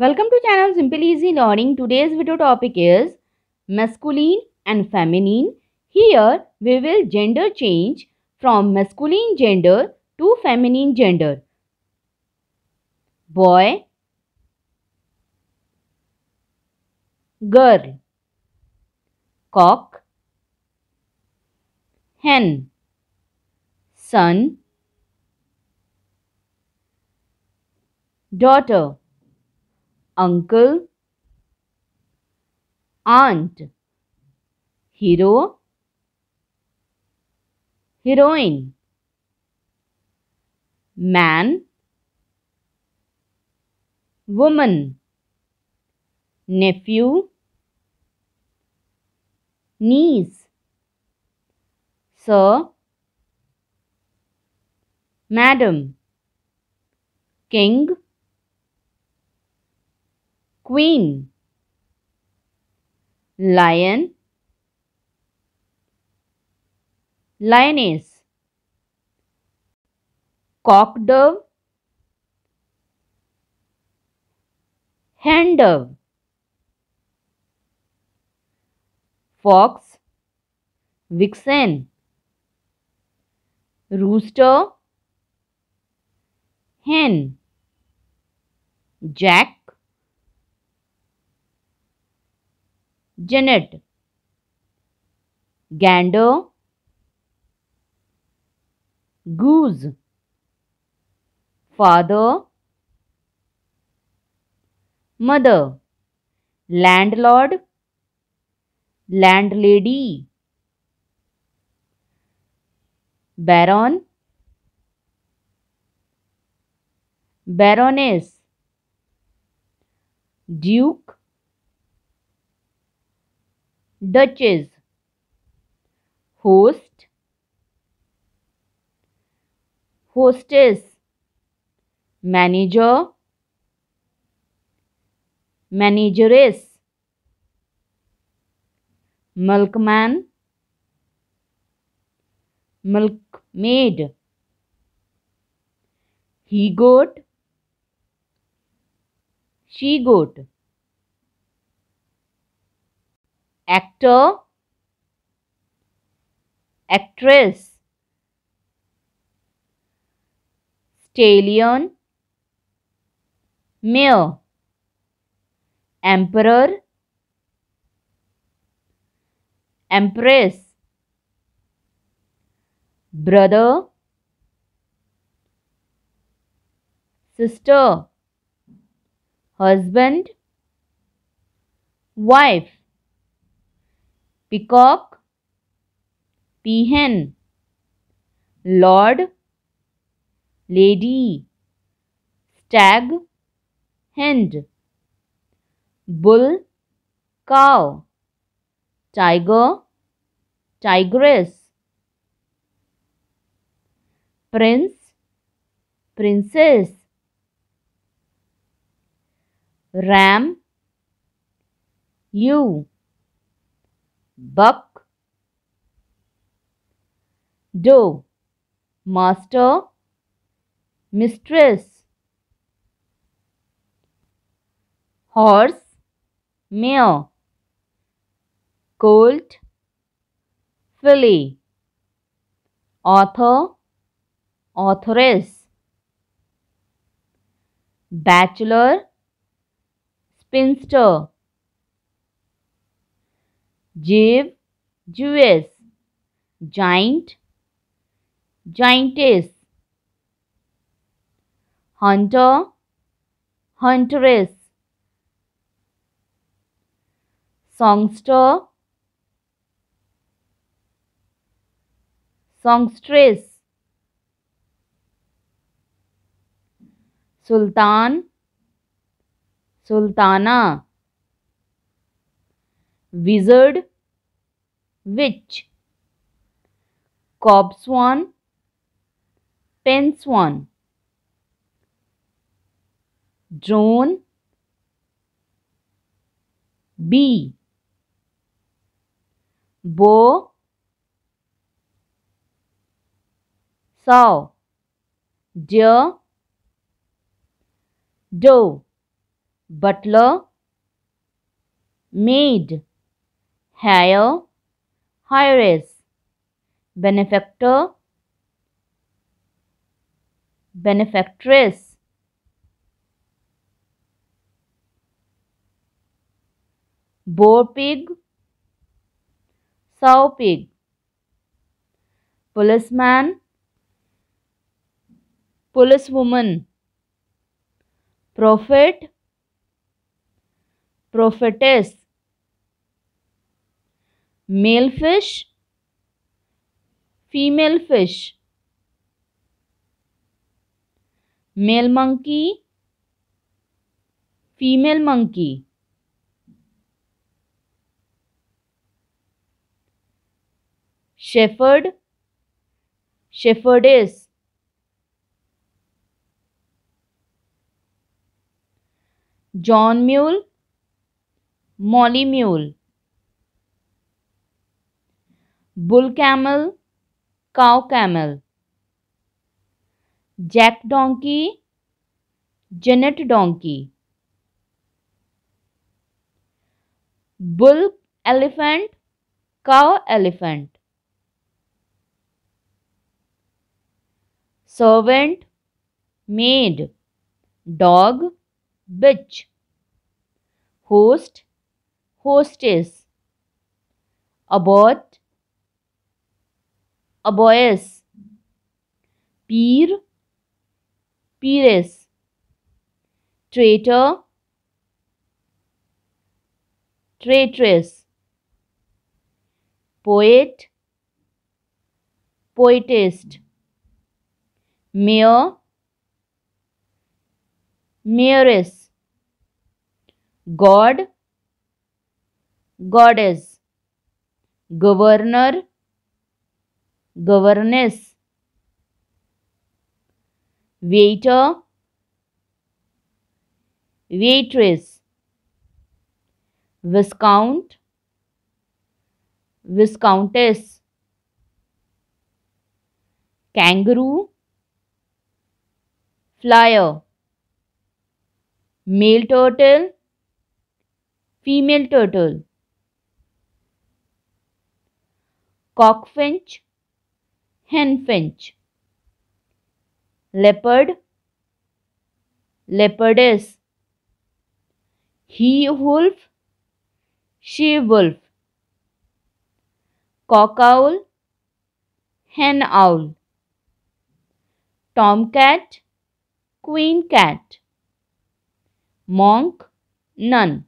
Welcome to channel Simple Easy Learning. Today's video topic is masculine and feminine. Here we will gender change from masculine gender to feminine gender. Boy, girl, cock, hen, son, daughter, uncle, aunt, hero, heroine, man, woman, nephew, niece, sir, madam, king, queen, lion, lioness, cock dove, hen dove, fox, vixen, rooster, hen, jack, jennet, gander, goose, father, mother, landlord, landlady, baron, baroness, duke, duchess, host, hostess, manager, manageress, milkman, milkmaid, he goat, she goat, actor, actress, stallion, mare, emperor, empress, brother, sister, husband, wife, peacock, peahen, lord, lady, stag, hind, bull, cow, tiger, tigress, prince, princess, ram, ewe, buck, dove, master, mistress, horse, mare, colt, filly, author, authoress, bachelor, spinster, Jew, Jewess, giant, giantess, hunter, huntress, songster, songstress, sultan, sultana, wizard, witch, cob swan, pen swan, drone, bee, bow, sow, deer, doe, butler, maid, heir, heiress, benefactor, benefactress, boar pig, sow pig, policeman, policewoman, prophet, prophetess, male fish, female fish, male monkey, female monkey, shepherd, shepherdess, John mule, Molly mule, bull camel, cow camel, Jack donkey, Janet donkey, bull elephant, cow elephant, servant, maid, dog, bitch, host, hostess, abbot, abboyess, peer, peeress, traitor, traitress, poet, poetist, mayor, mayoress, god, goddess, governor, governess, waiter, waitress, viscount, viscountess, kangaroo, flyer, male turtle, female turtle, cockfinch, henfinch, leopard, leopardess, he wolf, she wolf, cock owl, hen owl, tomcat, queen cat, monk, nun.